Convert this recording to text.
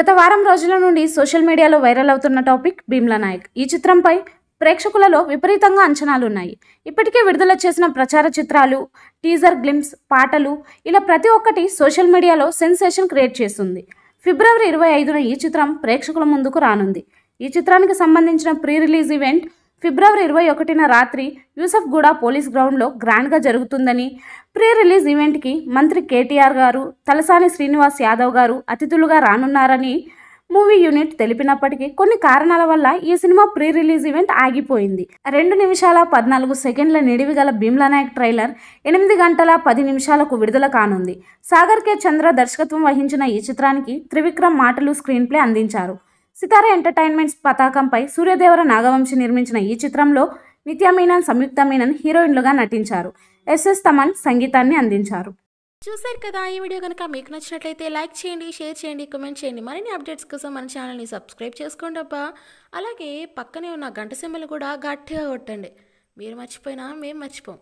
గత వారం రోజుల నుండి సోషల్ మీడియాలో వైరల్ అవుతున్న టాపిక్ భీమ్లా నాయక్। ఈ చిత్రంపై ప్రేక్షకులలో విపరీతంగా అంచనాలు ఉన్నాయి। ఇప్పటికే విడుదల చేసిన ప్రచార చిత్రాలు, టీజర్ గ్లింప్స్, పాటలు ఇలా ప్రతి ఒక్కటి సోషల్ మీడియాలో సెన్సేషన్ క్రియేట్ చేస్తుంది। ఫిబ్రవరి 25న ఈ చిత్రం ప్రేక్షకుల ముందుకు రానుంది। ఈ చిత్రానికి సంబంధించిన ప్రీ రిలీజ్ ఈవెంట్ ఫిబ్రవరి 21న రాత్రి యూసఫ్గూడ పోలీస్ గ్రౌండ్లో గ్రాండ్గా జరుగుతుందని ప్రీ రిలీజ్ ఈవెంట్కి మంత్రి కేటీఆర్ గారు, తలసాని శ్రీనివాస్ యాదవ్ గారు అతిథులుగా రానున్నారని మూవీ యూనిట్ తెలిపినప్పటికీ కొన్ని కారణాల వల్ల ఈ సినిమా ప్రీ రిలీజ్ ఈవెంట్ ఆగిపోయింది। 2 నిమిషాల 14 సెకండ్ల నిడివి గల భీమ్లా నాయక్ ట్రైలర్ 8 గంటల 10 నిమిషాలకు విడుదల కానుంది। సాగర్ కే చంద్ర దర్శకత్వం వహించిన ఈ చిత్రానికి త్రివిక్రమ్ మాటలు స్క్రీన్ ప్లే అందించారు। సితార ఎంటర్టైన్మెంట్స్ పతాకంపై సూర్యదేవర నాగవంశి నిర్మించిన ఈ చిత్రంలో నిత్య మీనన్, సంయుక్త మీనన్ హీరోయిన్లుగా నటించారు। ఎస్ఎస్ తమన్ సంగీతాన్ని అందించారు। చూశారు కదా, ఈ వీడియో కనుక మీకు నచ్చినట్లయితే లైక్ చేయండి, షేర్ చేయండి, కామెంట్ చేయండి। మరిన్ని అప్డేట్స్ కోసం మన ఛానల్ని సబ్స్క్రైబ్ చేసుకోండి అబ్బా। అలాగే పక్కనే ఉన్న గంట సింబల్ కూడా గట్టిగా కొట్టండి। మీరు మర్చిపోయినా మేము మర్చిపోం।